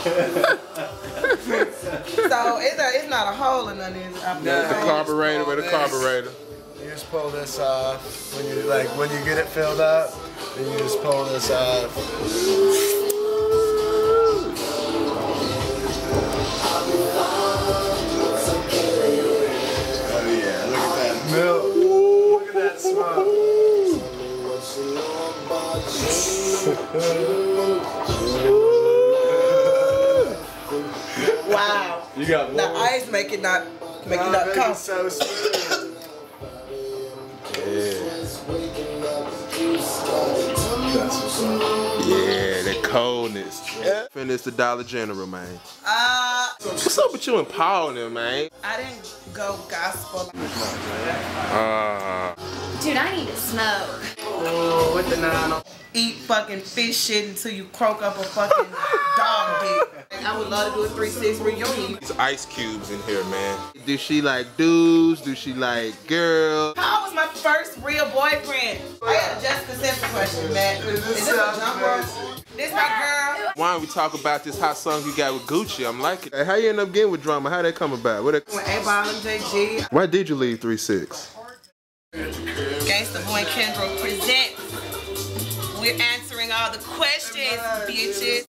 So it's not a hole in none of these. It's a carburetor with a carburetor. You just pull this off when you get it filled up. Then you just pull this off. Oh yeah! Look at that milk. Ooh, look at that smoke. Wow! You got the ice making that cup so sweet. Yeah, that coldness. Yeah. Finish the Dollar General, man. What's up with you and Paul there, man? I didn't go gospel. Dude, I need to smoke. Oh, with the 9 on. Eat fucking fish shit until you croak up a fucking dog dick. I would love to do a 3-6 reunion. There's ice cubes in here, man. Do she like dudes? Do she like girls? Paul was my first real boyfriend. I got a Jessica Simpson question, man. Is this a jump rope? This my girl. Why don't we talk about this hot song you got with Gucci? I'm liking it. How you end up getting with drama? How that come about? What? A-Ball and JG. Why did you leave 3-6? Gangsta Boy Kendro presents. We're answering all the questions, bitches.